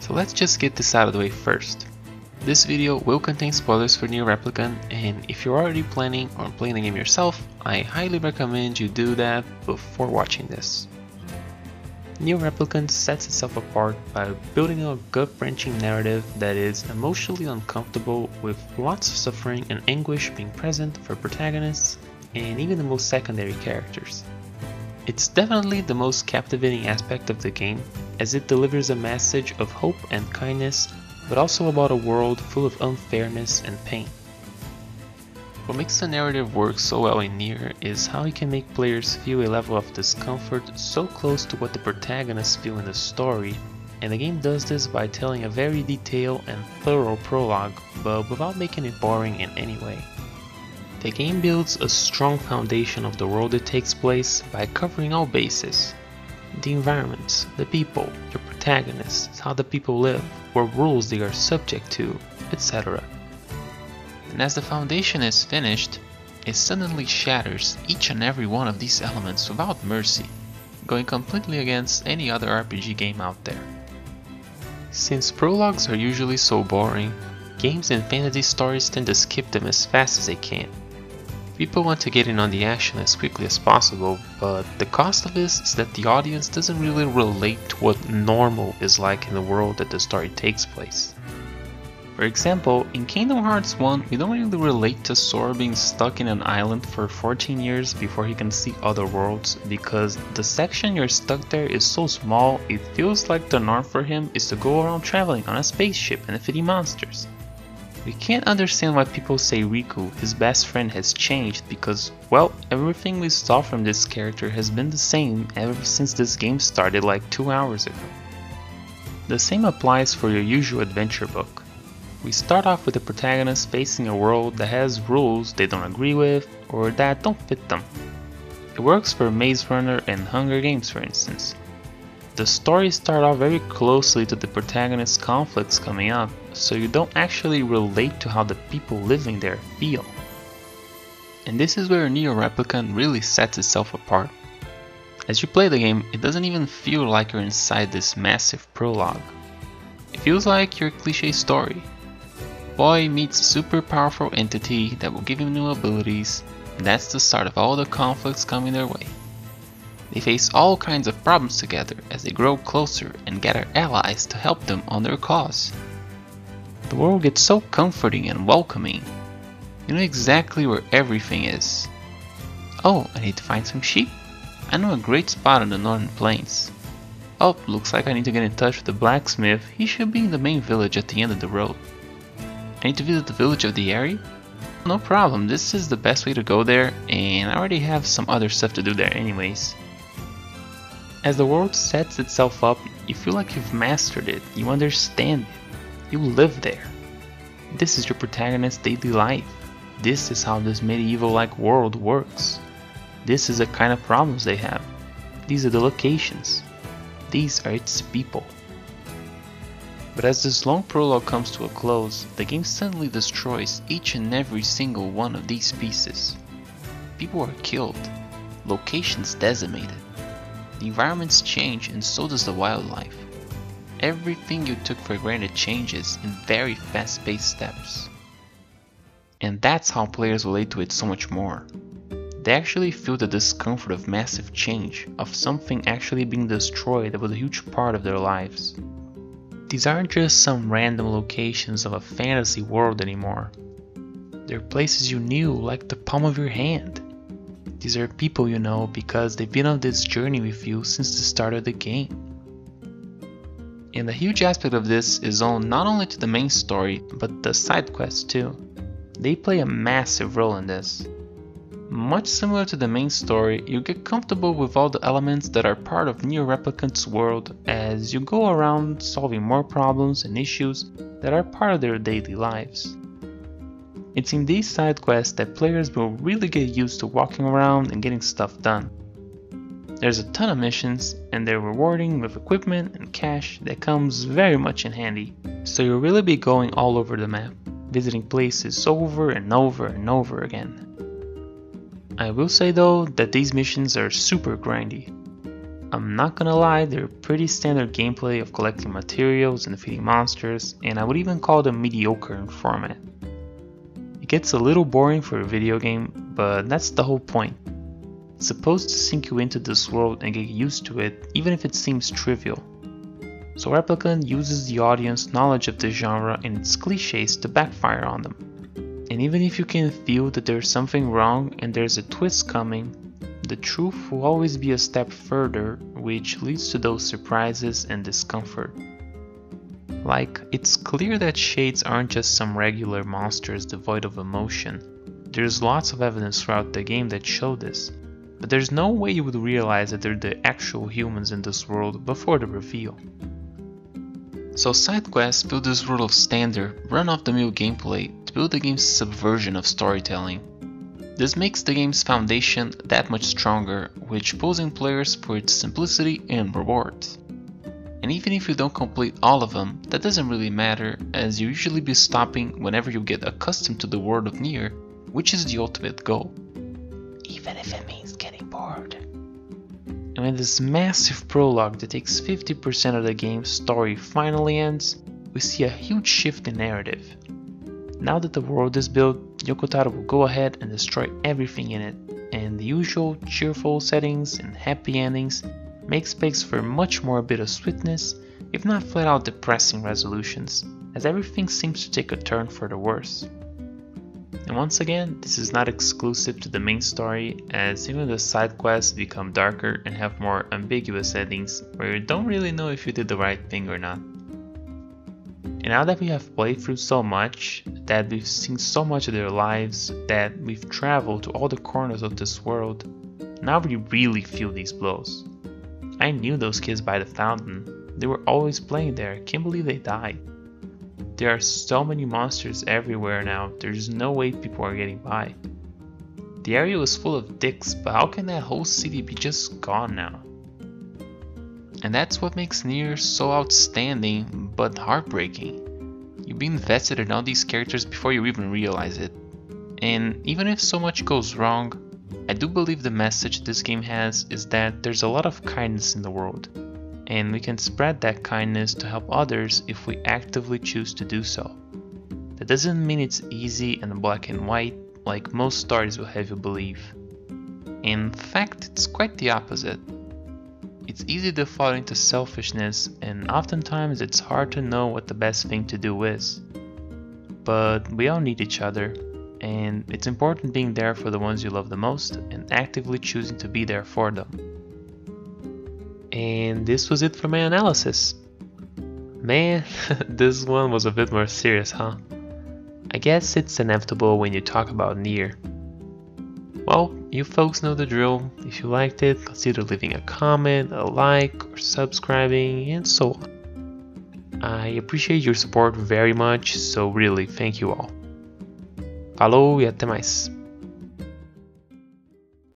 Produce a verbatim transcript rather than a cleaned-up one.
So let's just get this out of the way first. This video will contain spoilers for NieR Replicant, and if you're already planning on playing the game yourself, I highly recommend you do that before watching this. NieR Replicant sets itself apart by building a gut-wrenching narrative that is emotionally uncomfortable, with lots of suffering and anguish being present for protagonists and even the most secondary characters. It's definitely the most captivating aspect of the game, as it delivers a message of hope and kindness, but also about a world full of unfairness and pain. What makes the narrative work so well in NieR is how it can make players feel a level of discomfort so close to what the protagonists feel in the story, and the game does this by telling a very detailed and thorough prologue, but without making it boring in any way. The game builds a strong foundation of the world it takes place by covering all bases: the environments, the people, your protagonists, how the people live, what rules they are subject to, et cetera. And as the foundation is finished, it suddenly shatters each and every one of these elements without mercy, going completely against any other R P G game out there. Since prologues are usually so boring, games and fantasy stories tend to skip them as fast as they can. People want to get in on the action as quickly as possible, but the cost of this is that the audience doesn't really relate to what normal is like in the world that the story takes place. For example, in Kingdom Hearts one, we don't really relate to Sora being stuck in an island for fourteen years before he can see other worlds, because the section you're stuck there is so small, it feels like the norm for him is to go around traveling on a spaceship and defeating monsters. We can't understand why people say Riku, his best friend, has changed, because, well, everything we saw from this character has been the same ever since this game started like two hours ago. The same applies for your usual adventure book. We start off with the protagonist facing a world that has rules they don't agree with or that don't fit them. It works for Maze Runner and Hunger Games, for instance. The stories start off very closely to the protagonist's conflicts coming up, so you don't actually relate to how the people living there feel. And this is where NieR Replicant really sets itself apart. As you play the game, it doesn't even feel like you're inside this massive prologue. It feels like your cliché story. Boy meets a super powerful entity that will give him new abilities, and that's the start of all the conflicts coming their way. They face all kinds of problems together as they grow closer and gather allies to help them on their cause. The world gets so comforting and welcoming. You know exactly where everything is. Oh, I need to find some sheep? I know a great spot on the northern plains. Oh, looks like I need to get in touch with the blacksmith. He should be in the main village at the end of the road. I need to visit the village of the Eri? No problem, this is the best way to go there, and I already have some other stuff to do there anyways. As the world sets itself up, you feel like you've mastered it, you understand it, you live there. This is your protagonist's daily life. This is how this medieval-like world works. This is the kind of problems they have. These are the locations. These are its people. But as this long prologue comes to a close, the game suddenly destroys each and every single one of these pieces. People are killed, locations decimated. The environments change, and so does the wildlife. Everything you took for granted changes in very fast-paced steps. And that's how players relate to it so much more. They actually feel the discomfort of massive change, of something actually being destroyed that was a huge part of their lives. These aren't just some random locations of a fantasy world anymore. They're places you knew like the palm of your hand. These are people you know because they've been on this journey with you since the start of the game. And a huge aspect of this is owned not only to the main story, but the side quests too. They play a massive role in this. Much similar to the main story, you get comfortable with all the elements that are part of NieR Replicant's world as you go around solving more problems and issues that are part of their daily lives. It's in these side quests that players will really get used to walking around and getting stuff done. There's a ton of missions, and they're rewarding with equipment and cash that comes very much in handy, so you'll really be going all over the map, visiting places over and over and over again. I will say though that these missions are super grindy. I'm not gonna lie, they're pretty standard gameplay of collecting materials and defeating monsters, and I would even call them mediocre in format. It gets a little boring for a video game, but that's the whole point. It's supposed to sink you into this world and get used to it, even if it seems trivial. So Replicant uses the audience's knowledge of this genre and its cliches to backfire on them. And even if you can feel that there's something wrong and there's a twist coming, the truth will always be a step further, which leads to those surprises and discomfort. Like, it's clear that shades aren't just some regular monsters devoid of emotion. There's lots of evidence throughout the game that show this, but there's no way you would realize that they're the actual humans in this world before the reveal. So side quests build this world of standard, run-of-the-mill gameplay to build the game's subversion of storytelling. This makes the game's foundation that much stronger, which pulls in players for its simplicity and rewards. And even if you don't complete all of them, that doesn't really matter, as you usually be stopping whenever you get accustomed to the world of NieR, which is the ultimate goal. Even if it means getting bored. And when this massive prologue that takes fifty percent of the game's story finally ends, we see a huge shift in narrative. Now that the world is built, Yoko Taro will go ahead and destroy everything in it, and the usual cheerful settings and happy endings make space for much more bittersweetness, if not flat out depressing resolutions, as everything seems to take a turn for the worse. And once again, this is not exclusive to the main story, as even the side quests become darker and have more ambiguous endings where you don't really know if you did the right thing or not. And now that we have played through so much, that we've seen so much of their lives, that we've traveled to all the corners of this world, now we really feel these blows. I knew those kids by the fountain, they were always playing there, can't believe they died. There are so many monsters everywhere now, there's no way people are getting by. The area was full of dicks, but how can that whole city be just gone now? And that's what makes NieR so outstanding, but heartbreaking. You've been invested in all these characters before you even realize it. And even if so much goes wrong, I do believe the message this game has is that there's a lot of kindness in the world. And we can spread that kindness to help others if we actively choose to do so. That doesn't mean it's easy and black and white, like most stories will have you believe. In fact, it's quite the opposite. It's easy to fall into selfishness, and oftentimes it's hard to know what the best thing to do is. But we all need each other, and it's important being there for the ones you love the most and actively choosing to be there for them. And this was it for my analysis. Man, this one was a bit more serious, huh? I guess it's inevitable when you talk about NieR. Well, you folks know the drill. If you liked it, consider leaving a comment, a like, or subscribing, and so on. I appreciate your support very much, so really, thank you all. Falou e até mais.